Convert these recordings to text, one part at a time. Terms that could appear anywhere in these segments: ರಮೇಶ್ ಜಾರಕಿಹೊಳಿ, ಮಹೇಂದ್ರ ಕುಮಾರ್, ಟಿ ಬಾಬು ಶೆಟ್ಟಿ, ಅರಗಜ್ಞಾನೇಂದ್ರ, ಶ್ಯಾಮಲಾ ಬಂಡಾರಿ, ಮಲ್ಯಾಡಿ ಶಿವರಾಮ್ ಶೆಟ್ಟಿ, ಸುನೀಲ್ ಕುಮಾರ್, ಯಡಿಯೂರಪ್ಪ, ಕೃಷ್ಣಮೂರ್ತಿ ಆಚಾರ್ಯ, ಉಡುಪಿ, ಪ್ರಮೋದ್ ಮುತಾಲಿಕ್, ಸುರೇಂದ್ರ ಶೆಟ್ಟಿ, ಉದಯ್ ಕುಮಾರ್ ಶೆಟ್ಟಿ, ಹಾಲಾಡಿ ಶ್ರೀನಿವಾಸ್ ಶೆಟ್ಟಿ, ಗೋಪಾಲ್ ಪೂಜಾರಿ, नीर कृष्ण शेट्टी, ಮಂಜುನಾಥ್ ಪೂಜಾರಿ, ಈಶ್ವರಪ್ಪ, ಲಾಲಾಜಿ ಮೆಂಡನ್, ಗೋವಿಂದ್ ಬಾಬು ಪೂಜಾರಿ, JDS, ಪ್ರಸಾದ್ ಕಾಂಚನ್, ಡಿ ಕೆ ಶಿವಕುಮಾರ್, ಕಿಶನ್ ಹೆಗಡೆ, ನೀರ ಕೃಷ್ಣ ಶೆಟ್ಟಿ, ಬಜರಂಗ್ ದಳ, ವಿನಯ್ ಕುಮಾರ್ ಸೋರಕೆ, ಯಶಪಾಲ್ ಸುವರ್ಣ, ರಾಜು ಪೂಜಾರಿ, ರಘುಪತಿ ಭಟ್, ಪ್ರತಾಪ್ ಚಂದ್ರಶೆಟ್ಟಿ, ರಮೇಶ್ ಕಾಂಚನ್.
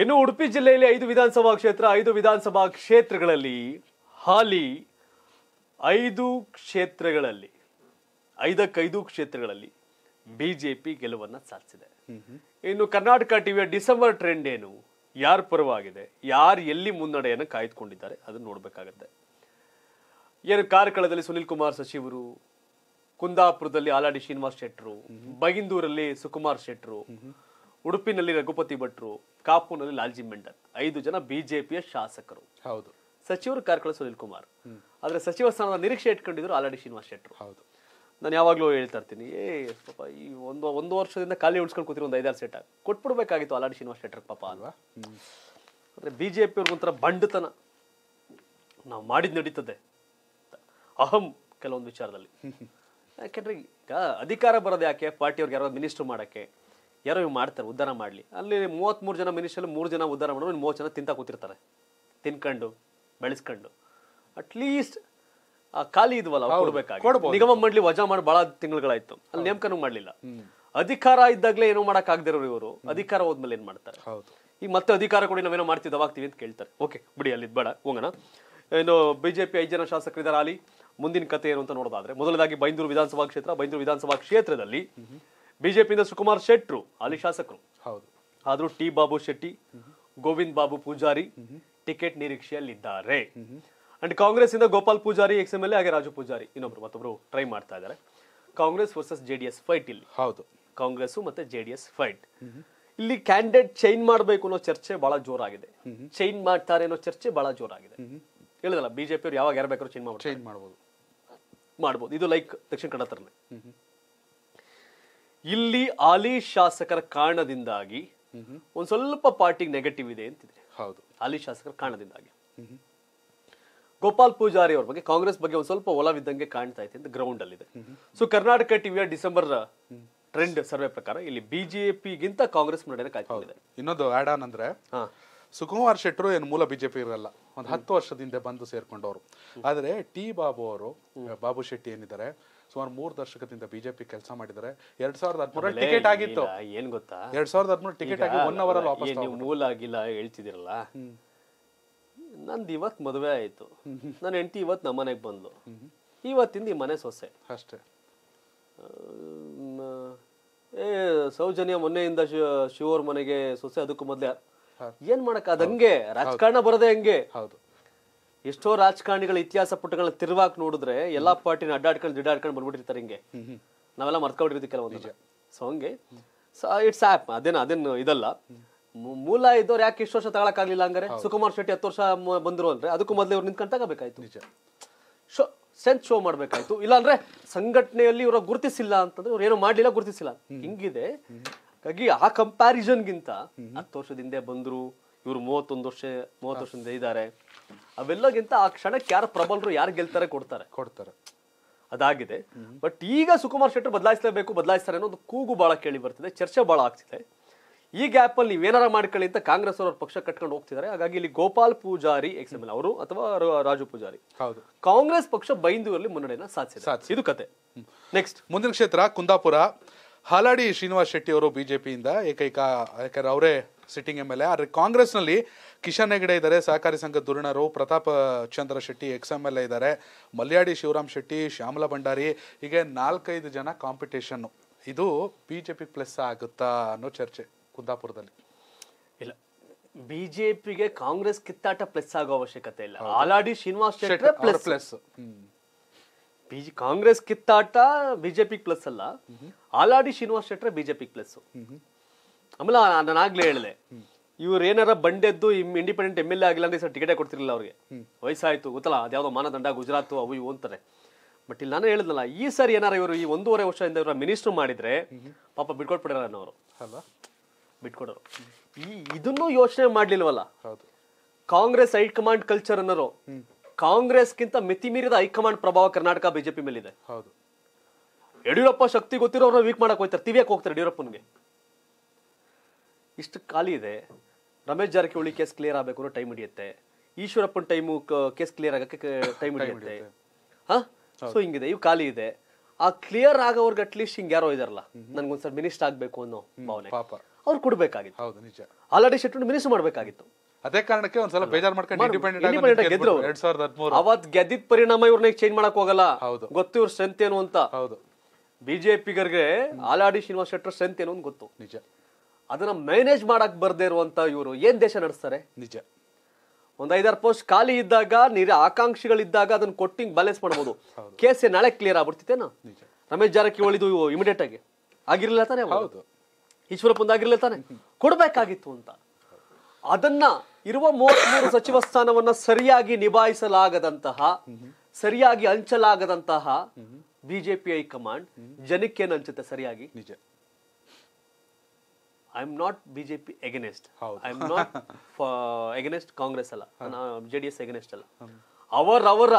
ಇನ್ನು ಉಡುಪಿ ಜಿಲ್ಲೆಯಲ್ಲಿ 5 ವಿಧಾನಸಭಾ ಕ್ಷೇತ್ರಗಳಲ್ಲಿ ಹಾಲಿ 5 ಕ್ಷೇತ್ರಗಳಲ್ಲಿ ಬಿಜೆಪಿ ಗೆಲುವನ್ನು ಸಾಧಿಸಿದೆ. ಇನ್ನು ಕರ್ನಾಟಕ ಟಿವಿಯ ಡಿಸೆಂಬರ್ ಟ್ರೆಂಡ್ ಏನು, ಯಾರು ಪರವಾಗಿದೆ, ಯಾರು ಎಲ್ಲಿ ಮುನ್ನಡೆಯನ್ನು ಕಾಯ್ದುಕೊಂಡಿದ್ದಾರೆ ಅದನ್ನು ನೋಡಬೇಕಾಗುತ್ತೆ. ಏನು ಕಾರ್ಕಳದಲ್ಲಿ ಸುನೀಲ್ ಕುಮಾರ್ ಸಚಿವರು, ಕುಂದಾಪುರದಲ್ಲಿ ಹಾಲಾಡಿ ಶ್ರೀನಿವಾಸ್ ಶೆಟ್ಟರು, ಬೈಂದೂರಲ್ಲಿ ಸುಕುಮಾರ್ ಶೆಟ್ಟರು, ಉಡುಪಿನಲ್ಲಿ ರಘುಪತಿ ಭಟ್ರು, ಕಾಪುನಲ್ಲಿ ಲಾಲಾಜಿ ಮೆಂದನ್ 5 ಜನ ಬಿಜೆಪಿಯ ಶಾಸಕರು. ಹೌದು, ಸಚಿವರು ಕಾರ್ಕಳ ಸುನೀಲ್ ಕುಮಾರ್, ಆದರೆ ಸಚಿವ ಸ್ಥಾನದ ನಿರೀಕ್ಷೆ ಇಟ್ಕೊಂಡಿದ್ರು ಹಾಲಾಡಿ ಶ್ರೀನಿವಾಸ್ ಶೆಟ್ಟರು. ಹೌದು, ನಾನು ಯಾವಾಗಲೂ ಹೇಳ್ತಾ ಇರ್ತೀನಿ, ಪಾಪ ಈ ಒಂದು ವರ್ಷದಿಂದ ಖಾಲಿ ಉಳಿಸ್ಕೊಂಡು ಕೂತಿರೋ ಒಂದು 5-6 ಸೀಟ ಕೊಟ್ಬಿಡ್ಬೇಕಾಗಿತ್ತು ಹಾಲಾಡಿ ಶ್ರೀನಿವಾಸ್ ಶೆಟ್ಟರು ಪಾಪ ಅಲ್ವಾ. ಆದರೆ ಬಿಜೆಪಿ ಅವ್ರಿಗೊಂಥರ ಬಂಡತನ, ನಾವು ಮಾಡಿದ್ ನಡೀತದೆ ಅಹಂ ಕೆಲವೊಂದು ವಿಚಾರದಲ್ಲಿ. ಯಾಕೆಂದ್ರೆ ಈಗ ಅಧಿಕಾರ ಬರೋದು ಯಾಕೆ, ಪಾರ್ಟಿಯವ್ರಿಗೆ ಯಾರೋ ಮಿನಿಸ್ಟ್ರು ಮಾಡೋಕ್ಕೆ, ಯಾರೋ ಇವು ಮಾಡ್ತಾರೆ ಉದ್ಧಾರ ಮಾಡಲಿ. ಅಲ್ಲಿ 33 ಜನ ಮಿನಿಸ್ಟ್ರಲ್ಲಿ 3 ಜನ ಉದ್ಧಾರ ಮಾಡೋರು, 3 ಜನ ತಿಂತ ಕೂತಿರ್ತಾರೆ, ತಿನ್ಕೊಂಡು ಬೆಳೆಸ್ಕೊಂಡು. ಅಟ್ಲೀಸ್ಟ್ ಆ ಖಾಲಿ ಇದ್ವಲ್ಲ ಕೊಡ್ಬೇಕಾಗಿ, ನಿಗಮ ಮಂಡಳಿ ವಜಾ ಮಾಡಿ ಭಾಳ ತಿಂಗಳುಗಳಾಯ್ತು, ಅಲ್ಲಿ ನೇಮಕನೂ ಮಾಡಲಿಲ್ಲ. ಅಧಿಕಾರ ಇದ್ದಾಗಲೇ ಏನೋ ಮಾಡೋಕ್ಕಾಗದಿರೋರು ಇವರು, ಅಧಿಕಾರ ಹೋದ್ಮೇಲೆ ಏನು ಮಾಡ್ತಾರೆ. ಈಗ ಮತ್ತೆ ಅಧಿಕಾರ ಕೊಡಿ, ನಾವೇನೋ ಮಾಡ್ತೀವಿ ಅವಾಗ್ತೀವಿ ಅಂತ ಕೇಳ್ತಾರೆ. ಓಕೆ ಬಿಡಿ, ಅಲ್ಲಿ ಬೇಡ ಹೋಗೋಣ. ಏನು ಬಿಜೆಪಿ 5 ಜನ ಶಾಸಕರಿದ್ದಾರೆ ಅಲ್ಲಿ, ಮುಂದಿನ ಕತೆ ಏನು ಅಂತ ನೋಡೋದಾದ್ರೆ ಮೊದಲದಾಗಿ ಬೈಂದೂರು ವಿಧಾನಸಭಾ ಕ್ಷೇತ್ರದಲ್ಲಿ ಬಿಜೆಪಿಯಿಂದ ಸುಕುಮಾರ್ ಶೆಟ್ರು ಅಲ್ಲಿ ಶಾಸಕರು. ಹೌದು, ಆದ್ರೂ ಟಿ ಬಾಬು ಶೆಟ್ಟಿ, ಗೋವಿಂದ್ ಬಾಬು ಪೂಜಾರಿ ಟಿಕೆಟ್ ನಿರೀಕ್ಷೆಯಲ್ಲಿದ್ದಾರೆ. ಅಂಡ್ ಕಾಂಗ್ರೆಸ್ ಇಂದ ಗೋಪಾಲ್ ಪೂಜಾರಿ XMLA, ಹಾಗೆ ರಾಜು ಪೂಜಾರಿ ಮತ್ತೊಬ್ರು ಟ್ರೈ ಮಾಡ್ತಾ ಇದ್ದಾರೆ. ಕಾಂಗ್ರೆಸ್ ವರ್ಸಸ್ JDS ಫೈಟ್ ಇಲ್ಲಿ. ಹೌದು, ಕಾಂಗ್ರೆಸ್ ಮತ್ತೆ JDS ಫೈಟ್ ಇಲ್ಲಿ. ಕ್ಯಾಂಡಿಡೇಟ್ ಚೈನ್ ಮಾಡಬೇಕು ಅನ್ನೋ ಚರ್ಚೆ ಬಹಳ ಜೋರಾಗಿದೆ, ಚೈನ್ ಮಾಡ್ತಾರೆ ಅನ್ನೋ ಚರ್ಚೆ ಬಹಳ ಜೋರಾಗಿದೆ. ಹೇಳಿದಲ್ಲ ಬಿಜೆಪಿ ಅವ್ರು ಯಾವಾಗ ಯಾರು ಬೇಕಾದ್ರೂ ಚೇಂಜ್ ಮಾಡ್ಬೋದು. ಇದು ಲೈಕ್ ದಕ್ಷಿಣ ಕನ್ನಡ ತರನೇ. ಇಲ್ಲಿ ಹಾಲಿ ಶಾಸಕರ ಕಾರಣದಿಂದಾಗಿ ಒಂದ್ ಸ್ವಲ್ಪ ಪಾರ್ಟಿಗೆ ನೆಗೆಟಿವ್ ಇದೆ ಅಂತಿದೆ. ಹೌದು, ಹಾಲಿ ಶಾಸಕರ ಕಾರಣದಿಂದಾಗಿ ಗೋಪಾಲ್ ಪೂಜಾರಿ ಅವ್ರ ಬಗ್ಗೆ, ಕಾಂಗ್ರೆಸ್ ಬಗ್ಗೆ ಒಂದ್ ಸ್ವಲ್ಪ ಒಲವಿದ್ದಂಗೆ ಕಾಣ್ತಾ ಇದೆ ಅಂತ ಗ್ರೌಂಡ್ ಅಲ್ಲಿ ಇದೆ. ಸೊ ಕರ್ನಾಟಕ ಟಿವಿಯ ಡಿಸೆಂಬರ್ ಟ್ರೆಂಡ್ ಸರ್ವೆ ಪ್ರಕಾರ ಇಲ್ಲಿ ಬಿಜೆಪಿಗಿಂತ ಕಾಂಗ್ರೆಸ್ ಮುನ್ನಡೆ ಕಾಯ್ತಿದೆ. ಇನ್ನೊಂದು ಆಡ್ ಆನ್ ಅಂದ್ರೆ ಸುಕುಮಾರ್ ಶೆಟ್ರು ಏನು ಮೂಲ ಬಿಜೆಪಿ ಇರಲ್ಲ, ಒಂದು 10 ವರ್ಷದಿಂದ ಬಂದು ಸೇರ್ಕೊಂಡವರು. ಆದರೆ ಟಿ ಬಾಬು ಅವರು, ಬಾಬು ಶೆಟ್ಟಿ ಏನಿದ್ದಾರೆ, ಸುಮಾರು 3 ದಶಕದಿಂದ ಬಿಜೆಪಿ ಕೆಲಸ ಮಾಡಿದ್ದಾರೆ. 2013 ಟಿಕೆಟ್ ಆಗಿತ್ತು, ಏನ್ ಗೊತ್ತಾ, 2013 ಟಿಕೆಟ್ ಆಗಿ 1 ಅವರ್ ಅಲ್ಲಿ ವಾಪಸ್ ತಗೊಂಡು ಮೂಲ ಆಗಿಲ್ಲ ಹೇಳ್ತಿದಿರಲ್ಲ. ನಂದು ಇವತ್ತು ಮದುವೆ ಆಯ್ತು, ನನ್ನ ಹೆಂಡತಿ ಇವತ್ತು ನಮ್ಮ ಮನೆಗೆ ಬಂದು, ಇವತ್ತಿಂದ ಈ ಮನೆ ಸೊಸೆ ಅಷ್ಟೇ. ಸೌಜನ್ಯ ಮೊನ್ನೆಯಿಂದ ಶಿವೋರ್ ಮನೆಗೆ ಸೊಸೆ, ಅದಕ್ಕೂ ಮೊದಲೇ ಏನ್ ಮಾಡಕ್ಕಾದಂಗೆ ರಾಜಕಾರಣ ಬರೋದೇ ಹಂಗೆ. ಹೌದು, ಎಷ್ಟೋ ರಾಜಕಾರಣಿಗಳ ಇತಿಹಾಸ ಪುಟಗಳನ್ನ ತಿರುವಾಕ್ ನೋಡಿದ್ರೆ ಎಲ್ಲಾ ಪಾರ್ಟಿನ ಅಡ್ಡಾಡ್ಕೊಂಡು ಬಂದ್ಬಿಟ್ಟಿರ್ತಾರೆ. ಹಿಂಗೆ ನಾವೆಲ್ಲ ಮರ್ತ್ಕೊಂಡಿರ್ತೀವಿ ಕೆಲವೊಂದು. ಸೊ ಹಂಗೆ ಇಟ್ಸ್ ಆಪ್, ಅದೇನು ಇದಲ್ಲ. ಮೂಲ ಇದ್ದವ್ರು ಯಾಕೆ ಇಷ್ಟು ವರ್ಷ ತಗೊಳಕ್ಕಾಗ್ಲಿಲ್ಲ ಹಂಗಾರೆ? ಸುಕುಮಾರ್ ಶೆಟ್ಟಿ 10 ವರ್ಷ ಬಂದ್ರು ಅಂದ್ರೆ ಅದಕ್ಕೂ ಮೊದಲೇ ಇವ್ರು ನಿಂತ್ಕೊಂಡು ತಗೋಬೇಕಾಯ್ತು, ಶೋ ಸೆನ್ಸ್ ಶೋ ಮಾಡ್ಬೇಕಾಯ್ತು. ಇಲ್ಲಾಂದ್ರೆ ಸಂಘಟನೆಯಲ್ಲಿ ಇವ್ರ ಗುರುತಿಸಿಲ್ಲ ಅಂತಂದ್ರೆ ಇವ್ರು ಏನೋ ಮಾಡ್ಲಿಲ್ಲ, ಗುರುತಿಸಿಲ್ಲ ಹಿಂಗಿದೆ. ಹಾಗಾಗಿ ಆ ಕಂಪ್ಯಾರಿಸನ್ಗಿಂತ 10 ವರ್ಷದಿಂದ ಬಂದ್ರು ಇವ್ರು 30 ವರ್ಷದಿಂದ ಇದ್ದಾರೆ, ಅವೆಲ್ಲಗಿಂತ ಆ ಕ್ಷಣಕ್ಕೆ ಯಾರು ಪ್ರಬಲರು, ಯಾರು ಗೆಲ್ತಾರೆ ಕೊಡ್ತಾರೆ ಅದಾಗಿದೆ. ಬಟ್ ಈಗ ಸುಕುಮಾರ್ ಶೆಟ್ಟಿ ಬದಲಾಯಿಸಲೇಬೇಕು, ಬದಲಾಯಿಸ್ತಾರೆ ಅನ್ನೋದು ಕೂಗು ಬಹಳ ಕೇಳಿ ಬರ್ತಿದೆ, ಚರ್ಚೆ ಬಹಳ ಆಗ್ತಿದೆ. ಈ ಗ್ಯಾಪ್ ಅಲ್ಲಿ ನೀವೇನಾರ ಮಾಡ್ಕೊಳ್ಳಿ ಅಂತ ಕಾಂಗ್ರೆಸ್ ಅವ್ರ ಪಕ್ಷ ಕಟ್ಕೊಂಡು ಹೋಗ್ತಿದ್ದಾರೆ. ಹಾಗಾಗಿ ಇಲ್ಲಿ ಗೋಪಾಲ್ ಪೂಜಾರಿ XMLA ಅವರು ಅಥವಾ ರಾಜು ಪೂಜಾರಿ, ಕಾಂಗ್ರೆಸ್ ಪಕ್ಷ ಬೈಂದೂರಲ್ಲಿ ಮುನ್ನಡೆಯನ್ನ ಸಾಧಿಸಿದೆ. ಇದು ಕತೆ. ನೆಕ್ಸ್ಟ್ ಮುಂದಿನ ಕ್ಷೇತ್ರ ಕುಂದಾಪುರ. ಹಾಲಾಡಿ ಶ್ರೀನಿವಾಸ್ ಶೆಟ್ಟಿ ಅವರು ಬಿಜೆಪಿಯಿಂದ ಯಾಕಂದ್ರೆ ಅವರೇ ಸಿಟ್ಟಿಂಗ್ MLA. ಆದರೆ ಕಾಂಗ್ರೆಸ್ನಲ್ಲಿ ಕಿಶನ್ ಹೆಗಡೆ ಇದ್ದಾರೆ, ಸಹಕಾರಿ ಸಂಘದ ಧುರೀಣರು, ಪ್ರತಾಪ್ ಚಂದ್ರಶೆಟ್ಟಿ XMLA ಇದ್ದಾರೆ, ಮಲ್ಯಾಡಿ ಶಿವರಾಮ್ ಶೆಟ್ಟಿ, ಶ್ಯಾಮಲಾ ಬಂಡಾರಿ, ಹೀಗೆ 4-5 ಜನ ಕಾಂಪಿಟೇಷನ್ನು. ಇದು ಬಿಜೆಪಿ ಪ್ಲಸ್ ಆಗುತ್ತಾ ಅನ್ನೋ ಚರ್ಚೆ ಕುಂದಾಪುರದಲ್ಲಿ. ಇಲ್ಲ, ಬಿಜೆಪಿಗೆ ಕಾಂಗ್ರೆಸ್ ಕಿತ್ತಾಟ ಪ್ಲಸ್ ಆಗೋ ಅವಶ್ಯಕತೆ ಇಲ್ಲ. ಹಾಲಾಡಿ ಶ್ರೀನಿವಾಸ್ ಶೆಟ್ಟಿ ಪ್ಲಸ್, ಕಾಂಗ್ರೆಸ್ ಕಿತ್ತಾಟ ಬಿಜೆಪಿ ಪ್ಲಸ್ ಅಲ್ಲ, ಹಾಲಾಡಿ ಶ್ರೀನಿವಾಸ್ ಶೆಟ್ಟಿ ಬಿಜೆಪಿ ಪ್ಲಸ್. ಆಮೇಲೆ ನಾನು ಆಗ್ಲೇ ಹೇಳಿದೆ, ಇವ್ರು ಏನಾರ ಬಂಡೆದ್ದು ಇಂಡಿಪೆಂಡೆಂಟ್ MLA ಆಗಿಲ್ಲ ಅಂದ್ರೆ ಸರ್ ಟಿಕೆಟೇ ಕೊಡ್ತಿರ್ಲಿಲ್ಲ ಅವ್ರಿಗೆ, ವಯಸ್ಸಾಯ್ತು ಗೊತ್ತಲ್ಲ, ಅದ್ಯಾವುದೋ ಮಾನದಂಡ ಗುಜರಾತ್ ಅವು ಇವು ಅಂತಾರೆ. ಬಟ್ ಇಲ್ಲಿ ನಾನು ಹೇಳಿದ್ನಲ್ಲ, ಈ ಸರಿ ಏನಾರ ಇವರು ಈ 1.5 ವರ್ಷದಿಂದ ಇವರ ಮಿನಿಸ್ಟರ್ ಮಾಡಿದ್ರೆ ಪಾಪ ಬಿಟ್ಕೊಟ್ಬಿಡಲ್ಲ ಅನ್ನೋರು ಅಲ್ವಾ, ಬಿಟ್ಕೊಡೋರು. ಇದನ್ನು ಯೋಚನೆ ಮಾಡ್ಲಿಲ್ವಲ್ಲ. ಕಾಂಗ್ರೆಸ್ ಹೈಕಮಾಂಡ್ ಕಲ್ಚರ್ ಅನ್ನೋರು, ಕಾಂಗ್ರೆಸ್ಗಿಂತ ಮಿತಿ ಮೀರಿದ ಹೈಕಮಾಂಡ್ ಪ್ರಭಾವ ಕರ್ನಾಟಕ ಬಿಜೆಪಿ ಮೇಲಿದೆ. ಯಡಿಯೂರಪ್ಪ ಶಕ್ತಿ ಗೊತ್ತಿರೋ ಅವ್ರನ್ನ ವೀಕ್ ಮಾಡಕ್ ಹೋಗ್ತಾರೆ, ತಿವಿಯಕ್ಕೆ ಹೋಗ್ತಾರೆ ಯಡಿಯೂರಪ್ಪನ್ಗೆ. ಇಷ್ಟು ಖಾಲಿ ಇದೆ. ರಮೇಶ್ ಜಾರಕಿಹೊಳಿ ಕೇಸ್ ಕ್ಲಿಯರ್ ಆಗಬೇಕು ಅನ್ನೋ ಟೈಮ್ ಹಿಡಿಯುತ್ತೆ, ಈಶ್ವರಪ್ಪನ ಟೈಮು ಕೇಸ್ ಕ್ಲಿಯರ್ ಆಗಕ್ಕೆ ಟೈಮ್ ಹಿಡಿಯುತ್ತೆ. ಸೊ ಹಿಂಗಿದೆ, ಇವು ಖಾಲಿ ಇದೆ. ಆ ಕ್ಲಿಯರ್ ಆಗೋರ್ಗೆ ಅಟ್ಲೀಸ್ಟ್ ಹಿಂಗೆ ಯಾರೋ ಇದಾರಲ್ಲ, ನನ್ಗೊಂದ್ಸಲ ಮಿನಿಸ್ಟರ್ ಆಗ್ಬೇಕು ಅನ್ನೋ ಭಾವನೆ, ಅವ್ರು ಕೊಡಬೇಕಾಗಿತ್ತು. ಹೌದು ನಿಜ. ಹಾಲಾಡಿ ಶೆಟ್ಟಿ ಮಿನಿಸ್ ಮಾಡಬೇಕಾಗಿತ್ತು. ಅದೇ ಕಾರಣಕ್ಕೆ ಒಂದು ಸಲ ಬೇಜಾರ್ ಮಾಡ್ಕೊಂಡು ಇಂಡಿಪೆಂಡೆಂಟ್ ಆಗಿ ಗೆದ್ರು 2013 ಅವತ್ತು ಗೆದ್ದಿದ ಪರಿಣಾಮ ಇವ್ರನ್ನ ಚೇಂಜ್ ಮಾಡಕ ಹೋಗಲ್ಲ. ಗೊತ್ತು ಇವ್ರ ಸ್ಟ್ರೆಂತ್ ಏನು ಅಂತ. ಹೌದು. ಬಿಜೆಪಿಗರಿಗೆ ಹಾಲಾಡಿ ಶ್ರೀನಿವಾಸ್ ಶೆಟ್ಟಿ ಸ್ಟ್ರೆಂತ್ ಏನು ಅಂತ ಗೊತ್ತು. ನಿಜ. ಅದನ್ನ ಮ್ಯಾನೇಜ್ ಮಾಡಕ್ ಬರ್ದೇ ಇರುವಂತ ಇವರು ಏನ್ ದೇಶ ನಡೆಸ್ತಾರೆ. ನಿಜ. ಒಂದ್ 5-6 ಪೋಸ್ಟ್ ಖಾಲಿ ಇದ್ದಾಗ ನಿರ ಆಕಾಂಕ್ಷಿಗಳಿದ್ದಾಗ ಅದನ್ನ ಕೊಟ್ಟಿಂಗ್ ಬ್ಯಾಲೆನ್ಸ್ ಮಾಡಬಹುದು. ಕೇಸ್ ನಾಳೆ ಕ್ಲಿಯರ್ ಆಗ್ಬಿಡ್ತಿತ್ತೇನಾ. ನಿಜ. ರಮೇಶ್ ಜಾರಕಿಹೊಳಿ ಇಮಿಡಿಯೇಟ್ ಆಗಿ ಆಗಿರ್ಲಿಲ್ಲ ತಾನೆ. ಹೌದು. ಈಶ್ವರಪ್ಪಂದು ಆಗಿರ್ಲಿಲ್ಲ ತಾನೆ. ಕೊಡಬೇಕಾಗಿತ್ತು ಅಂತ. ಅದನ್ನ ಇರುವ 33 ಸಚಿವ ಸ್ಥಾನವನ್ನ ಸರಿಯಾಗಿ ನಿಭಾಯಿಸಲಾಗದಂತಹ ಸರಿಯಾಗಿ ಹಂಚಲಾಗದಂತಹ ಬಿಜೆಪಿ ಹೈಕಮಾಂಡ್ ಜನಕ್ಕೆ ಏನ್ ಹಂಚುತ್ತೆ ಸರಿಯಾಗಿ. ನಿಜ. I am not BJP against, I am not against Congress ಅಲ್ಲ, JDS ಅಗೇನೆಸ್ಟ್ ಅಲ್ಲ. ಅವರವರ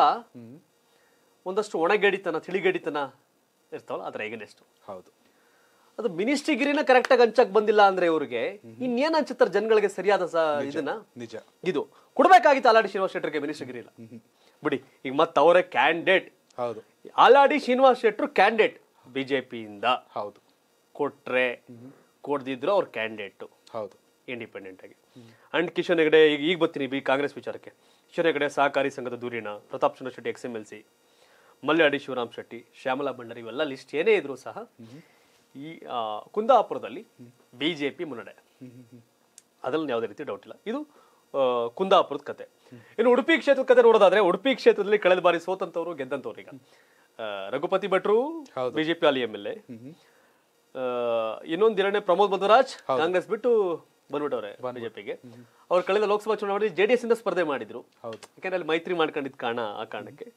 ಒಂದಷ್ಟು ಒಣಗಡಿತನ ತಿಳಿಗಡಿತನ ಇರ್ತಾವಲ್ಲ ಅದ್ರ ಅಗೇನೆಸ್ಟ್. ಹೌದು. ಅದು ಮಿನಿಸ್ಟ್ರಿಗಿರಿನ ಕರೆಕ್ಟ್ ಆಗಿ ಹಂಚಕ್ ಬಂದಿಲ್ಲ ಅಂದ್ರೆ ಇವ್ರಿಗೆ ಇನ್ನೇನ್ ಹಂಚುತ್ತಾರೆ ಜನಗಳಿಗೆ ಸರಿಯಾದ ಇದನ್ನ. ನಿಜ. ಇದು ಕೊಡ್ಬೇಕಾಗಿತ್ತು ಹಾಲಾಡಿ ಶ್ರೀನಿವಾಸ್ ಶೆಟ್ಟರ್ಗೆ ಮಿನಿಸ್ಟ್ರಿಗಿರಿ ಇಲ್ಲ ಬಿಡಿ. ಈಗ ಮತ್ತೆ ಅವರೇ ಕ್ಯಾಂಡಿಡೇಟ್. ಹೌದು. ಹಾಲಾಡಿ ಶ್ರೀನಿವಾಸ್ ಶೆಟ್ಟರು ಕ್ಯಾಂಡಿಡೇಟ್ ಬಿಜೆಪಿಯಿಂದ. ಹೌದು. ಕೊಟ್ರೆ ಕೊಡ್ದಿದ್ರು ಅವ್ರ ಕ್ಯಾಂಡಿಡೇಟ್. ಹೌದು. ಇಂಡಿಪೆಂಡೆಂಟ್ ಆಗಿ. ಅಂಡ್ ಕಿಶನ್ ಹೆಗಡೆ ಈಗ ಬರ್ತೀನಿ ಬಿ ಕಾಂಗ್ರೆಸ್ ವಿಚಾರಕ್ಕೆ. ಕಿಶನ್ ಹೆಗಡೆ ಸಹಕಾರಿ ಸಂಘದ ದೂರಿನ, ಪ್ರತಾಪ್ ಚಂದ್ರಶೆಟ್ಟಿ XMLC, ಮಲ್ಯಾಡಿ ಶಿವರಾಮ್ ಶೆಟ್ಟಿ, ಶ್ಯಾಮಲಾ ಬಣ್ಣಾರಿ ಇವೆಲ್ಲ ಲಿಸ್ಟ್ ಏನೇ ಇದ್ರು ಸಹ ಈ ಕುಂದಾಪುರದಲ್ಲಿ ಬಿಜೆಪಿ ಮುನ್ನಡೆ, ಅದ್ರಲ್ಲಿ ಯಾವುದೇ ರೀತಿ ಡೌಟ್ ಇಲ್ಲ. ಇದು ಕುಂದಾಪುರದ ಕತೆ. ಇನ್ನು ಉಡುಪಿ ಕ್ಷೇತ್ರದ ಕತೆ ನೋಡೋದಾದ್ರೆ ಉಡುಪಿ ಕ್ಷೇತ್ರದಲ್ಲಿ ಕಳೆದ ಬಾರಿ ಸೋತಂತವ್ರು ಗೆದ್ದಂತವ್ರು ಈಗ ರಘುಪತಿ ಭಟ್ರು ಬಿಜೆಪಿ ಅಲ್ಲಿ MLA, ಇನ್ನೊಂದ್ ಎರಡನೇ ಪ್ರಮೋದ್ ಮುತಾಲಿಕ್ ಕಾಂಗ್ರೆಸ್ ಬಿಟ್ಟು ಬಂದ್ಬಿಟ್ಟವ್ರೆ ಬಿಜೆಪಿಗೆ. ಅವ್ರು ಕಳೆದ ಲೋಕಸಭಾ ಚುನಾವಣೆಯಲ್ಲಿ JDS ಇಂದ ಸ್ಪರ್ಧೆ ಮಾಡಿದ್ರು, ಯಾಕಂದ್ರೆ ಅಲ್ಲಿ ಮೈತ್ರಿ ಮಾಡ್ಕೊಂಡಿದ್ ಕಾರಣ. ಆ ಕಾರಣಕ್ಕೆ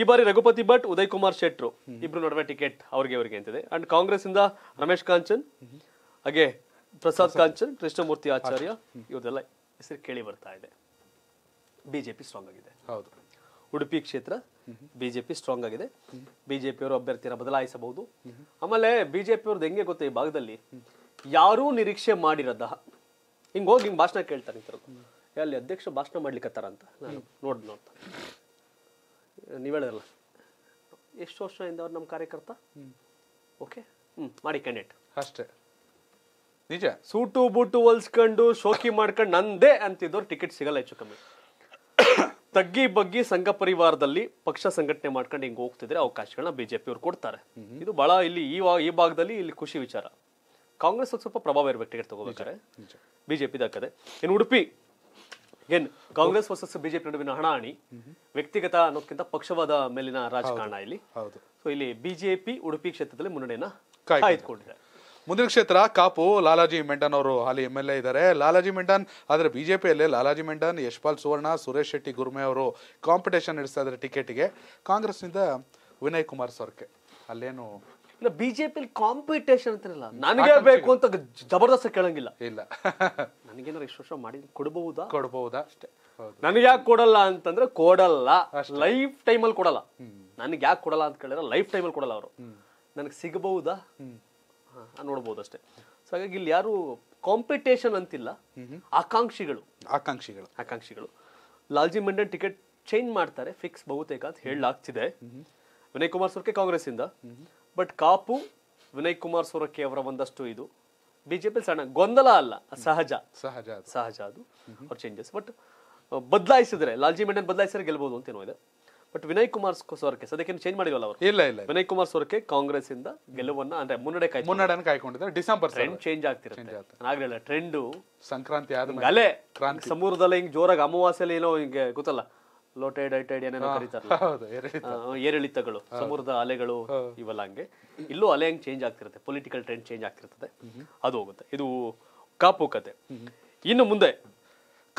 ಈ ಬಾರಿ ರಘುಪತಿ ಭಟ್, ಉದಯ್ ಕುಮಾರ್ ಶೆಟ್ರು ಇಬ್ರು ನಡುವೆ ಟಿಕೆಟ್ ಅವ್ರಿಗೆ ಅಂತಿದೆ. ಅಂಡ್ ಕಾಂಗ್ರೆಸ್ ಇಂದ ರಮೇಶ್ ಕಾಂಚನ್, ಹಾಗೆ ಪ್ರಸಾದ್ ಕಾಂಚನ್, ಕೃಷ್ಣಮೂರ್ತಿ ಆಚಾರ್ಯ ಇವ್ರದೆಲ್ಲ ಹೆಸರು ಕೇಳಿ ಬರ್ತಾ ಇದೆ. ಬಿಜೆಪಿ ಸ್ಟ್ರಾಂಗ್ ಆಗಿದೆ. ಹೌದು. ಉಡುಪಿ ಕ್ಷೇತ್ರ ಬಿಜೆಪಿ ಸ್ಟ್ರಾಂಗ್ ಆಗಿದೆ. ಬಿಜೆಪಿ ಅವರು ಅಭ್ಯರ್ಥಿಯನ್ನು ಬದಲಾಯಿಸಬಹುದು. ಆಮೇಲೆ ಬಿಜೆಪಿ ಅವ್ರದ್ದು ಹೆಂಗೆ ಗೊತ್ತ, ಈ ಭಾಗದಲ್ಲಿ ಯಾರೂ ನಿರೀಕ್ಷೆ ಮಾಡಿರದ ಹಿಂಗೋಗಿ ಹಿಂಗ್ ಭಾಷಣ ಕೇಳ್ತಾರೆ ಅಲ್ಲಿ ಅಧ್ಯಕ್ಷ ಭಾಷಣ ಮಾಡ್ಲಿಕ್ಕತ್ತಾರ ಅಂತ ನಾನು ನೋಡ್ ನೋಡ್ತಾ ನೀವ್ ಹೇಳಿದ್ರಲ್ಲ ಎಷ್ಟು ವರ್ಷದಿಂದ ಅವ್ರು ನಮ್ಮ ಕಾರ್ಯಕರ್ತ ಓಕೆ ಮಾಡಿ ಕ್ಯಾಂಡಿಡೇಟ್ ಅಷ್ಟೇ. ನಿಜ. ಸೂಟು ಬೂಟು ಹೊಲ್ಸ್ಕೊಂಡು ಶೋಕಿ ಮಾಡ್ಕೊಂಡು ನಂದೇ ಅಂತಿದ್ದವ್ರು ಟಿಕೆಟ್ ಸಿಗಲ್ಲ ಹೆಚ್ಚು ಕಮ್ಮಿ. ತಗ್ಗಿ ಬಗ್ಗಿ ಸಂಘ ಪರಿವಾರದಲ್ಲಿ ಪಕ್ಷ ಸಂಘಟನೆ ಮಾಡ್ಕೊಂಡು ಹಿಂಗೆ ಹೋಗ್ತಿದ್ರೆ ಅವಕಾಶಗಳನ್ನ ಬಿಜೆಪಿ ಅವ್ರು ಕೊಡ್ತಾರೆ. ಇದು ಬಹಳ ಇಲ್ಲಿ ಈ ಭಾಗದಲ್ಲಿ ಇಲ್ಲಿ ಖುಷಿ ವಿಚಾರ. ಕಾಂಗ್ರೆಸ್ ಸ್ವಲ್ಪ ಪ್ರಭಾವ ಇರ್ಬೇಕು ಟಿಕೆಟ್ ತಗೋಬೇಕಾರೆ, ಬಿಜೆಪಿ ದಾಕದೆ. ಇನ್ನು ಉಡುಪಿ ಏನ್ ಕಾಂಗ್ರೆಸ್ ವರ್ಸಸ್ ಬಿಜೆಪಿ ನಡುವಿನ ಹಣಾಹಣಿ, ವ್ಯಕ್ತಿಗತ ಅನ್ನೋದಕ್ಕಿಂತ ಪಕ್ಷವಾದ ಮೇಲಿನ ರಾಜಕಾರಣ ಇಲ್ಲಿ. ಸೊ ಇಲ್ಲಿ ಬಿಜೆಪಿ ಉಡುಪಿ ಕ್ಷೇತ್ರದಲ್ಲಿ ಮುನ್ನಡೆಯನ್ನ ಕಾಯ್ದುಕೊಂಡಿದೆ. ಮುಂದಿನ ಕ್ಷೇತ್ರ ಕಾಪು. ಲಾಲಾಜಿ ಮೆಂಡನ್ ಅವರು ಹಾಲಿ MLA ಇದ್ದಾರೆ. ಲಾಲಾಜಿ ಮೆಂಡನ್ ಆದರೆ ಬಿಜೆಪಿಯಲ್ಲೇ ಲಾಲಾಜಿ ಮೆಂಡನ್, ಯಶಪಾಲ್ ಸುವರ್ಣ, ಸುರೇಶ್ ಶೆಟ್ಟಿ ಗುರ್ಮೆ ಅವರು ಕಾಂಪಿಟೇಷನ್ ನಡೆಸ್ತಾ ಇದ್ದಾರೆ ಟಿಕೆಟ್ಗೆ. ಕಾಂಗ್ರೆಸ್ನಿಂದ ವಿನಯ್ ಕುಮಾರ್ ಸೋರ್ಕೆ. ಅಲ್ಲೇನು ಇಲ್ಲ ಬಿಜೆಪಿಲಿ ಕಾಂಪಿಟೇಷನ್ ಅಂತಿರಲ್ಲ, ನನಗೆ ಬೇಕು ಅಂತ ಜಬರ್ದಸ್ತ ಕೇಳಂಗಿಲ್ಲ. ಇಲ್ಲ ನನಗೇನಾರು ಇಷ್ಟು ವರ್ಷ ಮಾಡಿ ಕೊಡಬಹುದಾ ಅಷ್ಟೇ. ನನಗೆ ಯಾಕೆ ಕೊಡಲ್ಲ ಅಂತಂದ್ರೆ ಕೊಡಲ್ಲ, ಲೈಫ್ ಟೈಮಲ್ಲಿ ಕೊಡಲ್ಲ. ನನಗೆ ಯಾಕೆ ಕೊಡಲ್ಲ ಅಂತ ಕೇಳಿದ್ರೆ ಲೈಫ್ ಟೈಮಲ್ಲಿ ಕೊಡಲ್ಲ ಅವರು. ನನಗೆ ಸಿಗಬಹುದಾ ನೋಡ್ಬೋದು ಅಷ್ಟೇ. ಸೊ ಹಾಗಾಗಿ ಇಲ್ಲಿ ಯಾರು ಕಾಂಪಿಟೇಷನ್ ಅಂತಿಲ್ಲ, ಆಕಾಂಕ್ಷಿಗಳು. ಲಾಲ್ಜಿ ಮೆಂಡನ್ ಟಿಕೆಟ್ ಚೇಂಜ್ ಮಾಡ್ತಾರೆ ಫಿಕ್ಸ್ ಬಹುತೇಕ ಅಂತ ಹೇಳಲಾಗ್ತಿದೆ. ವಿನಯ್ ಕುಮಾರ್ ಸೋರಕೆ ಕಾಂಗ್ರೆಸ್ ಇಂದ, ಬಟ್ ಕಾಪು ವಿನಯ್ ಕುಮಾರ್ ಸೋರಕೆ ಅವರ ಒಂದಷ್ಟು ಇದು ಬಿಜೆಪಿ ಸಣ್ಣ ಗೊಂದಲ ಅಲ್ಲ, ಸಹಜ ಅದು ಅವ್ರ ಚೇಂಜಸ್. ಬಟ್ ಬದಲಾಯಿಸಿದ್ರೆ ಲಾಲ್ಜಿ ಮೆಂಡನ್ ಬದಲಾಯಿಸಿದ್ರೆ ಗೆಲ್ಬಹುದು ಅಂತ ಏನೋ ಇದೆ. ಬಟ್ ವಿನಯ್ ಕುಮಾರ್ ಸೋರ್ಕೆ ಅದಕ್ಕೆ ಚೇಂಜ್ ಮಾಡಿವಲ್ಲ ಅವರು. ಇಲ್ಲ ವಿನಯ್ ಕುಮಾರ್ ಸೋರ್ಕೆ ಕಾಂಗ್ರೆಸ್ ಇಂದ ಗೆಲುವನ್ನ ಅಂದ್ರೆ ಮುನ್ನಡೆ ಕಾಯ್ಕೊಂಡಿದ್ದಾರೆ. ಡಿಸೆಂಬರ್ ಟ್ರೆಂಡ್ ಚೇಂಜ್ ಆಗ್ತಿರುತ್ತೆ. ಆಗ್ಲಿಲ್ಲ ಟ್ರೆಂಡ್ ಸಂಕ್ರಾಂತಿ ಆದ್ಮೇಲೆ ಅಲೆ ಸಮೂರದಲ್ಲಿ ಹಿಂಗ್ ಜೋರಾಗಿ ಅಮಾವಾಸ್ಯಲ್ಲಿ ಏನೋ ಹಿಂಗೆ ಗೊತ್ತಲ್ಲ ಲೋಟೈಡ್ ಐಟೈಡ್ ಏನೇನೋ ಕರೀತಾರಲ್ಲ ಏರಿಳಿತಗಳು, ಸಮೂರದ ಅಲೆಗಳು ಇವೆಲ್ಲ ಹಂಗೆ ಇಲ್ಲೂ ಅಲೆ ಹಂಗೆ ಚೇಂಜ್ ಆಗ್ತಿರುತ್ತೆ. ಪೊಲಿಟಿಕಲ್ ಟ್ರೆಂಡ್ ಚೇಂಜ್ ಆಗ್ತಿರ್ತದೆ, ಅದು ಹೋಗುತ್ತೆ. ಇದು ಕಾಪು ಕತೆ. ಇನ್ನು ಮುಂದೆ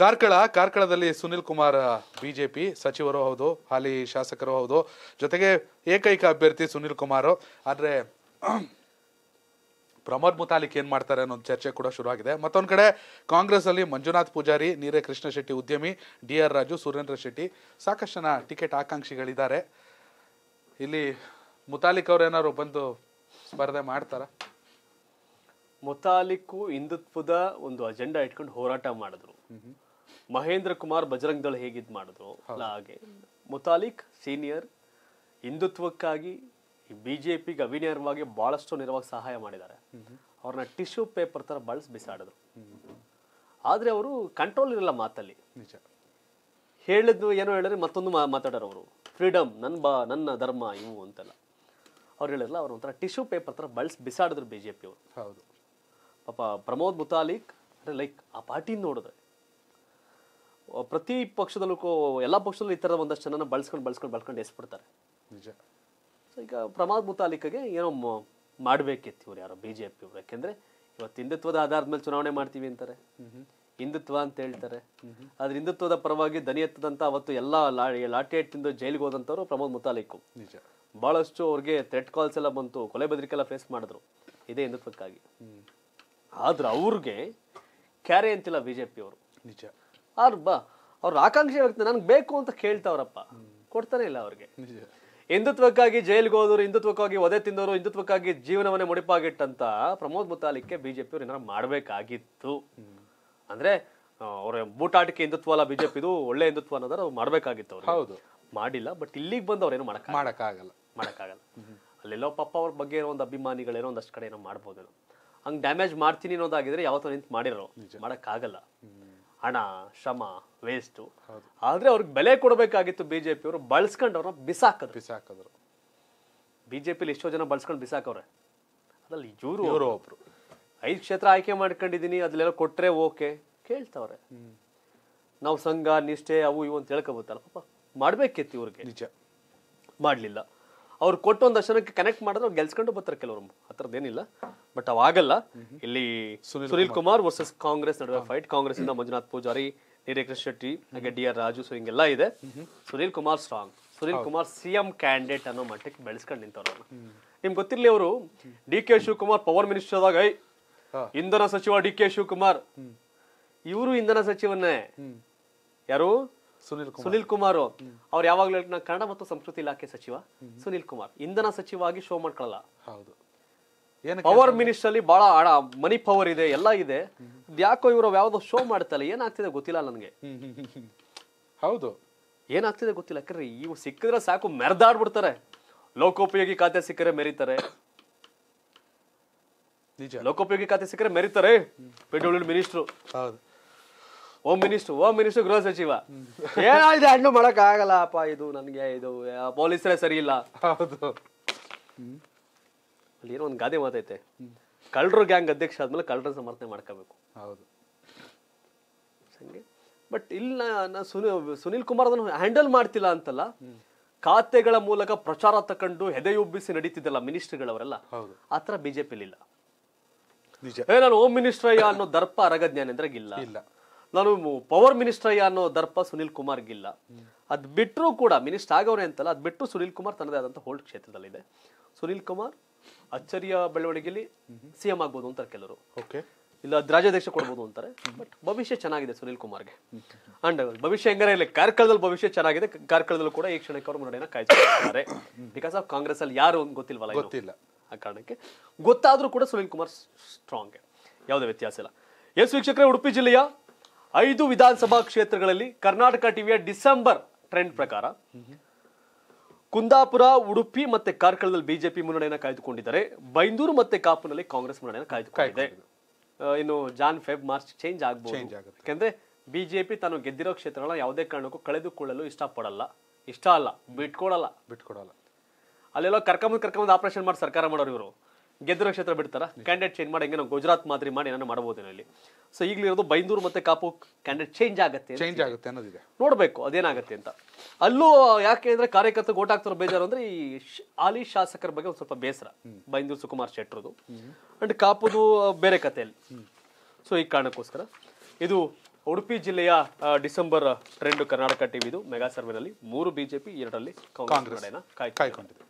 ಕಾರ್ಕಳದಲ್ಲಿ ಸುನೀಲ್ ಕುಮಾರ್ ಬಿಜೆಪಿ ಸಚಿವರು ಹೌದು, ಹಾಲಿ ಶಾಸಕರು ಹೌದು, ಜೊತೆಗೆ ಏಕೈಕ ಅಭ್ಯರ್ಥಿ ಸುನೀಲ್ ಕುಮಾರ್. ಆದರೆ ಪ್ರಮೋದ್ ಮುತಾಲಿಕ್ ಏನ್ ಮಾಡ್ತಾರೆ ಅನ್ನೋ ಚರ್ಚೆ ಕೂಡ ಶುರು ಆಗಿದೆ. ಮತ್ತೊಂದು ಕಡೆ ಕಾಂಗ್ರೆಸ್ ಅಲ್ಲಿ ಮಂಜುನಾಥ್ ಪೂಜಾರಿ, ನೀರ ಕೃಷ್ಣ ಶೆಟ್ಟಿ ಉದ್ಯಮಿ, DR ರಾಜು, ಸುರೇಂದ್ರ ಶೆಟ್ಟಿ ಸಾಕಷ್ಟು ಜನ ಟಿಕೆಟ್ ಆಕಾಂಕ್ಷಿಗಳಿದ್ದಾರೆ. ಇಲ್ಲಿ ಮುತಾಲಿಕ್ ಅವ್ರು ಏನಾದ್ರು ಬಂದು ಸ್ಪರ್ಧೆ ಮಾಡ್ತಾರ? ಮುತಾಲಿಕ್ ಹಿಂದುತ್ವದ ಒಂದು ಅಜೆಂಡಾ ಇಟ್ಕೊಂಡು ಹೋರಾಟ ಮಾಡಿದ್ರು. ಮಹೇಂದ್ರ ಕುಮಾರ್ ಬಜರಂಗ್ ದಳ ಹೇಗಿದ್ ಮಾಡಿದ್ರು ಹಾಗೆ ಮುತಾಲಿಕ್ ಸೀನಿಯರ್ ಹಿಂದುತ್ವಕ್ಕಾಗಿ ಬಿಜೆಪಿಗೆ ಅವಿನೇರವಾಗಿ ಬಹಳಷ್ಟು ನೆರವಾಗಿ ಸಹಾಯ ಮಾಡಿದ್ದಾರೆ. ಅವ್ರನ್ನ ಟಿಶ್ಯೂ ಪೇಪರ್ ಥರ ಬಳಸಿ ಬಿಸಾಡಿದ್ರು. ಆದರೆ ಅವರು ಕಂಟ್ರೋಲ್ ಇರಲ್ಲ ಮಾತಲ್ಲಿ, ನಿಜ. ಹೇಳಿದ್ದು ಏನೋ ಹೇಳಿದ್ರೆ ಮತ್ತೊಂದು ಮಾತಾಡೋರು ಅವರು. ಫ್ರೀಡಮ್ ನನ್ನ ಧರ್ಮ ಇವು ಅಂತೆಲ್ಲ ಅವ್ರು ಹೇಳಿರಲ್ಲ, ಅವ್ರು ಒಂಥರ ಟಿಶ್ಯೂ ಪೇಪರ್ ಥರ ಬಳಸಿ ಬಿಸಾಡಿದ್ರು ಬಿ ಜೆ ಪಿ ಅವರು. ಹೌದು ಪಾಪ ಪ್ರಮೋದ್ ಮುತಾಲಿಕ್ ಅಂದರೆ ಲೈಕ್ ಆ ಪಾರ್ಟಿನ ನೋಡಿದ್ರೆ ಪ್ರತಿ ಪಕ್ಷದಲ್ಲೂ ಎಲ್ಲ ಪಕ್ಷದಲ್ಲೂ ಈ ಥರದ ಒಂದಷ್ಟು ಜನನ ಬಳಸ್ಕೊಂಡು ಎಸ್ಬಿಡ್ತಾರೆ, ನಿಜ. ಸೊ ಈಗ ಪ್ರಮೋದ್ ಮುತಾಲಿಕ್ಗೆ ಏನೋ ಮಾಡಬೇಕಿತ್ತು ಇವ್ರು ಯಾರೋ ಬಿ ಜೆ ಪಿ ಅವರು. ಯಾಕೆಂದರೆ ಇವತ್ತು ಹಿಂದುತ್ವದ ಆಧಾರದ ಮೇಲೆ ಚುನಾವಣೆ ಮಾಡ್ತೀವಿ ಅಂತಾರೆ, ಹಿಂದುತ್ವ ಅಂತ ಹೇಳ್ತಾರೆ. ಆದರೆ ಹಿಂದುತ್ವದ ಪರವಾಗಿ ದನಿ ಎತ್ತದಂಥ ಅವತ್ತು ಎಲ್ಲ ಲಾಠಿ ತಿಂದು ಜೈಲಿಗೆ ಹೋದಂಥವ್ರು ಪ್ರಮೋದ್ ಮುತಾಲಿಕ್, ನಿಜ. ಭಾಳಷ್ಟು ಅವ್ರಿಗೆ ಥ್ರೆಟ್ ಕಾಲ್ಸ್ ಎಲ್ಲ ಬಂತು, ಕೊಲೆ ಬೆದರಿಕೆಲ್ಲ ಫೇಸ್ ಮಾಡಿದ್ರು ಇದೇ ಹಿಂದುತ್ವಕ್ಕಾಗಿ. ಆದ್ರೆ ಅವ್ರಿಗೆ ಕ್ಯಾರೆ ಅಂತಿಲ್ಲ ಬಿ ಜೆ ಪಿ ಅವರು, ನಿಜ. ಅವ್ರು ಅವ್ರ ಆಕಾಂಕ್ಷೆ ವ್ಯಕ್ತಿ ನನಗೆ ಬೇಕು ಅಂತ ಕೇಳ್ತಾವ್ರಪ್ಪ, ಕೊಡ್ತಾನೆ ಇಲ್ಲ ಅವ್ರಿಗೆ. ಹಿಂದುತ್ವಕ್ಕಾಗಿ ಜೈಲಿಗೆ ಹೋದವರು, ಹಿಂದುತ್ವಕ್ಕಾಗಿ ಒದೆ ತಿಂದವರು, ಹಿಂದುತ್ವಕ್ಕಾಗಿ ಜೀವನವನ್ನೇ ಮುಡಿಪಾಗಿಟ್ಟಂತ ಪ್ರಮೋದ್ ಮುತಾಲಿಕ್ಗೆ ಬಿಜೆಪಿ ಅವ್ರು ಏನಾರ ಮಾಡಬೇಕಾಗಿತ್ತು. ಅಂದ್ರೆ ಅವ್ರ ಬೂಟಾಟಿಕೆ ಹಿಂದುತ್ವ ಅಲ್ಲ ಬಿಜೆಪಿದು, ಒಳ್ಳೆ ಹಿಂದುತ್ವ ಅನ್ನೋದಾರು ಮಾಡ್ಬೇಕಾಗಿತ್ತು ಅವ್ರು. ಹೌದು, ಮಾಡಿಲ್ಲ. ಬಟ್ ಇಲ್ಲಿಗೆ ಬಂದು ಅವ್ರೇನು ಮಾಡಕ್ಕಾಗಲ್ಲ. ಅಲ್ಲೆಲ್ಲೋ ಪಾಪ ಅವ್ರ ಬಗ್ಗೆ ಏನೋ ಒಂದು ಅಭಿಮಾನಿಗಳೇನೋ ಒಂದಷ್ಟು ಕಡೆ ಏನೋ ಮಾಡ್ಬೋದೇನೋ, ಹಂಗೆ ಡ್ಯಾಮೇಜ್ ಮಾಡ್ತೀನಿ ಅನ್ನೋದಾಗಿದ್ರೆ ಯಾವತ್ತೋ ನಿಂತು ಮಾಡಿರೋ, ಮಾಡಕ್ಕಾಗಲ್ಲ. ಹಣ, ಶ್ರಮ ವೇಸ್ಟು. ಆದರೆ ಅವ್ರಿಗೆ ಬೆಲೆ ಕೊಡಬೇಕಾಗಿತ್ತು. ಬಿ ಜೆ ಪಿಯವರು ಬಳಸ್ಕೊಂಡು ಅವ್ರನ್ನ ಬಿಸಾಕಿದ್ರು. ಬಿ ಜೆ ಪಿಲಿ ಎಷ್ಟೋ ಜನ ಬಳಸ್ಕೊಂಡು ಬಿಸಾಕವ್ರೆ, ಅದ್ರಲ್ಲಿ ಇವರು ಒಬ್ರು 5 ಕ್ಷೇತ್ರ ಆಯ್ಕೆ ಮಾಡ್ಕೊಂಡಿದ್ದೀನಿ, ಅದಲ್ಲೆಲ್ಲ ಕೊಟ್ಟರೆ ಓಕೆ ಕೇಳ್ತಾವ್ರೆ. ನಾವು ಸಂಘ ನಿಷ್ಠೆ ಅವು ಇವು ಅಂತ ಹೇಳ್ಕೊಬೋದಲ್ಲ ಪಾಪ, ಮಾಡಬೇಕಿತ್ತು ಇವ್ರಿಗೆ, ನಿಜ. ಮಾಡಲಿಲ್ಲ. ಅವ್ರು ಕೊಟ್ಟು ಒಂದಷ್ಟು ಜನಕ್ಕೆ ಕನೆಕ್ಟ್ ಮಾಡಿದ್ರೆ ಅವ್ರು ಗೆಲ್ಸ್ಕೊಂಡು ಬರ್ತಾರೆ ಕೆಲವರು, ಆ ಥರದ್ದೇನಿಲ್ಲ. ಬಟ್ ಅವಾಗಲ್ಲ. ಇಲ್ಲಿ ಸುನೀಲ್ ಕುಮಾರ್ ವರ್ಸಸ್ ಕಾಂಗ್ರೆಸ್ ನಡುವೆ ಫೈಟ್. ಕಾಂಗ್ರೆಸ್ ಇಂದ ಮಂಜುನಾಥ್ ಪೂಜಾರಿ, नीर कृष्ण शेट्टी, ಹಾಗೆ ಡಿ.ಆರ್. ರಾಜು, ಸೊ ಹಿಂಗೆಲ್ಲ ಇದೆ. ಸುನೀಲ್ ಕುಮಾರ್ strong, ಸುನೀಲ್ ಕುಮಾರ್ CM candidate ಅನ್ನೋ ಮಟ್ಟಕ್ಕೆ ಬೆಳೆಸ್ಕೊಂಡು ನಿಂತವ್ರು. ನಿಮ್ಗೆ ಗೊತ್ತಿರಲಿ, ಅವರು ಡಿ ಕೆ ಶಿವಕುಮಾರ್ ಪವರ್ ಮಿನಿಸ್ಟರ್ದಾಗ ಇಂಧನ ಸಚಿವ ಡಿ ಕೆ ಶಿವಕುಮಾರ್, ಇವರು ಇಂಧನ ಸಚಿವನೇ. ಯಾರು? ಸುನೀಲ್ ಕುಮಾರ್. ಅವ್ರು ಯಾವಾಗ್ಲೂ ಕನ್ನಡ ಮತ್ತು ಸಂಸ್ಕೃತಿ ಇಲಾಖೆ ಸಚಿವ ಸುನೀಲ್ ಕುಮಾರ್, ಇಂಧನ ಸಚಿವಾಗಿ ಶೋ ಮಾಡ್ಕೊಳ್ಳಲ್ಲ. ಪವರ್ ಮಿನಿಸ್ಟರ್ ಅಲ್ಲಿ ಬಹಳ ಹಣ, ಮನಿ ಪವರ್ ಇದೆ, ಎಲ್ಲ ಇದೆ. ಯಾಕೋ ಇವರು ಯಾವ್ದೋ ಶೋ ಮಾಡ್ತಲ್ಲ, ಏನಾಗ್ತಿದೆ ಗೊತ್ತಿಲ್ಲ ನನ್ಗೆ. ಹೌದು, ಏನಾಗ್ತಿದೆ ಗೊತ್ತಿಲ್ಲ. ಯಾಕಂದ್ರೆ ಇವು ಸಿಕ್ಕಿದ್ರೆ ಸಾಕು ಮೆರೆದಾಡ್ಬಿಡ್ತಾರೆ. ಲೋಕೋಪಯೋಗಿ ಖಾತೆ ಸಿಕ್ಕರೆ ಮೆರೀತಾರೆ, ನಿಜ. ಲೋಕೋಪಯೋಗಿ ಖಾತೆ ಸಿಕ್ಕರೆ ಮೆರೀತಾರೆ. Petroleum minister, home minister, home minister, ಗೃಹ ಸಚಿವ, ಏನಾಗಿದೆ ಹಣ್ಣು ಮಾಡಕ್ ಆಗಲ್ಲ ಅಪ್ಪ. ಇದು ನನ್ಗೆ ಇದು ಪೊಲೀಸರೇ ಸರಿ ಇಲ್ಲ. ಅಲ್ಲಿ ಏನೋ ಒಂದು ಗಾದೆ ಮಾತೈತೆ, ಕಳ್ಳರ ಗ್ಯಾಂಗ್ ಅಧ್ಯಕ್ಷ ಆದ್ಮೇಲೆ ಕಳ್ಳರ ಸಮರ್ಥನೆ ಮಾಡ್ಕೋಬೇಕು. ಹೌದು, ಹಂಗೆ. ಬಟ್ ಇಲ್ಲ, ಸುನೀಲ್ ಕುಮಾರ್ ಅದನ್ನು ಹ್ಯಾಂಡಲ್ ಮಾಡ್ತಿಲ್ಲ ಅಂತಲ್ಲ, ಖಾತೆಗಳ ಮೂಲಕ ಪ್ರಚಾರ ತಕೊಂಡು ಹೆದೆಯುಬ್ಬಿಸಿ ನಡೀತಿದ್ದಲ್ಲ ಮಿನಿಸ್ಟರ್ಗಳವರೆಲ್ಲ, ಆ ಥರ ಬಿಜೆಪಿಲಿ ಇಲ್ಲ, ನಿಜ. ನಾನು ಹೋಮ್ ಮಿನಿಸ್ಟ್ರಯ್ಯ ಅನ್ನೋ ದರ್ಪ ಅರಗಜ್ಞಾನೇಂದ್ರಗೆ ಇಲ್ಲ, ನಾನು ಪವರ್ ಮಿನಿಸ್ಟ್ರಯ್ಯ ಅನ್ನೋ ದರ್ಪ ಸುನೀಲ್ ಕುಮಾರ್ಗಿಲ್ಲ. ಅದು ಬಿಟ್ಟರೂ ಕೂಡ ಮಿನಿಸ್ಟರ್ ಆಗವ್ರೆ ಅಂತಲ್ಲ, ಅದು ಬಿಟ್ಟು ಸುನೀಲ್ ಕುಮಾರ್ ತನ್ನದೇ ಆದಂಥ ಹೋಲ್ಡ್ ಕ್ಷೇತ್ರದಲ್ಲಿದೆ. ಸುನೀಲ್ ಕುಮಾರ್ ಅಚ್ಚರಿಯ ಬೆಳವಣಿಗೆಯಲ್ಲಿ ಸಿಎಂ ಆಗ್ಬೋದು ಅಂತಾರೆ ಕೆಲವರು, ಇಲ್ಲ ರಾಜ್ಯಾಧ್ಯಕ್ಷ ಕೊಡ್ಬೋದು ಅಂತಾರೆ. ಬಟ್ ಭವಿಷ್ಯ ಚೆನ್ನಾಗಿದೆ ಸುನೀಲ್ ಕುಮಾರ್ಗೆ. ಅಂಡ್ ಭವಿಷ್ಯ ಹೆಂಗಾರ ಇಲ್ಲಿ ಕಾರ್ಕಳದಲ್ಲಿ ಭವಿಷ್ಯ ಚೆನ್ನಾಗಿದೆ. ಕಾರ್ಕಳದಲ್ಲೂ ಕೂಡ ಈ ಕ್ಷಣಕ್ಕೆ ಅವರು ಮುನ್ನಡೆಯನ್ನು ಕಾಯ್ತಾರೆ. ಬಿಕಾಸ್ ಆಫ್ ಕಾಂಗ್ರೆಸ್ ಅಲ್ಲಿ ಯಾರು ಒಂದು ಗೊತ್ತಿಲ್ಲ, ಆ ಕಾರಣಕ್ಕೆ. ಗೊತ್ತಾದ್ರೂ ಕೂಡ ಸುನೀಲ್ ಕುಮಾರ್ ಸ್ಟ್ರಾಂಗ್, ಯಾವುದೇ ವ್ಯತ್ಯಾಸ ಇಲ್ಲ. ಎಸ್ ವೀಕ್ಷಕರೇ, ಉಡುಪಿ ಜಿಲ್ಲೆಯ 5 ವಿಧಾನಸಭಾ ಕ್ಷೇತ್ರಗಳಲ್ಲಿ ಕರ್ನಾಟಕ ಟಿವಿಯ ಡಿಸೆಂಬರ್ ಟ್ರೆಂಡ್ ಪ್ರಕಾರ ಕುಂದಾಪುರ, ಉಡುಪಿ ಮತ್ತೆ ಕಾರ್ಕಳದಲ್ಲಿ ಬಿಜೆಪಿ ಮುನ್ನಡೆಯನ್ನು ಕಾಯ್ದುಕೊಂಡಿದ್ದಾರೆ. ಬೈಂದೂರು ಮತ್ತೆ ಕಾಪುನಲ್ಲಿ ಕಾಂಗ್ರೆಸ್ ಮುನ್ನಡೆಯನ್ನು ಕಾಯ್ದುಕೊಂಡಿದೆ. ಇನ್ನು ಜಾನ್, ಫೆಬ್, ಮಾರ್ಚ್ ಚೇಂಜ್ ಆಗಬಹುದು. ಯಾಕೆಂದ್ರೆ ಬಿಜೆಪಿ ತಾನು ಗೆದ್ದಿರೋ ಕ್ಷೇತ್ರಗಳನ್ನ ಯಾವುದೇ ಕಾರಣಕ್ಕೂ ಕಳೆದುಕೊಳ್ಳಲು ಇಷ್ಟ ಅಲ್ಲ, ಬಿಟ್ಕೊಡಲ್ಲ. ಅಲ್ಲೆಲ್ಲ ಕರ್ಕೊಂಬಂದು ಆಪರೇಷನ್ ಮಾಡಿ ಸರ್ಕಾರ ಮಾಡೋರು ಇವರು. ಗೆದ್ದಿರೋ ಕ್ಷೇತ್ರ ಬಿಡ್ತಾರ? ಕ್ಯಾಂಡಿಡೇಟ್ ಚೇಂಜ್ ಮಾಡಿ, ಹೆಂಗೆ ಗುಜರಾತ್ ಮಾದರಿ ಮಾಡಿ ಏನೋ ಮಾಡಬಹುದು ಇಲ್ಲಿ. ಸೊ ಈಗಲಿರೋದು ಬೈಂದೂರು ಮತ್ತೆ ಕಾಪು, ಕ್ಯಾಂಡಿಡೇಟ್ ಚೇಂಜ್ ಆಗುತ್ತೆ ಅನ್ನೋದಿದೆ. ನೋಡಬೇಕು ಅದೇನಾಗುತ್ತೆ ಅಂತ. ಅಲ್ಲೂ ಯಾಕೆ ಅಂದ್ರೆ ಕಾರ್ಯಕರ್ತರು ಓಟ್ ಹಾಕ್ತಾರೋ ಬೇಜಾರು ಅಂದ್ರೆ ಈ ಹಾಲಿ ಶಾಸಕರ ಬಗ್ಗೆ ಒಂದು ಸ್ವಲ್ಪ ಬೇಸರ ಬೈಂದೂರು ಸುಕುಮಾರ್ ಶೆಟ್ಟ್ರದು, ಅಂಡ್ ಕಾಪುದು ಬೇರೆ ಕಥೆಯಲ್ಲಿ. ಸೊ ಈ ಕಾರಣಕ್ಕೋಸ್ಕರ ಇದು ಉಡುಪಿ ಜಿಲ್ಲೆಯ ಡಿಸೆಂಬರ್ 2 ಕರ್ನಾಟಕ ಟಿವಿದು ಮೆಗಾ ಸರ್ವೆನಲ್ಲಿ 3 ಬಿಜೆಪಿ, 2ರಲ್ಲಿ ಕಾಂಗ್ರೆಸ್ ಕಾಯ್ಕೊಂಡಿದೆ.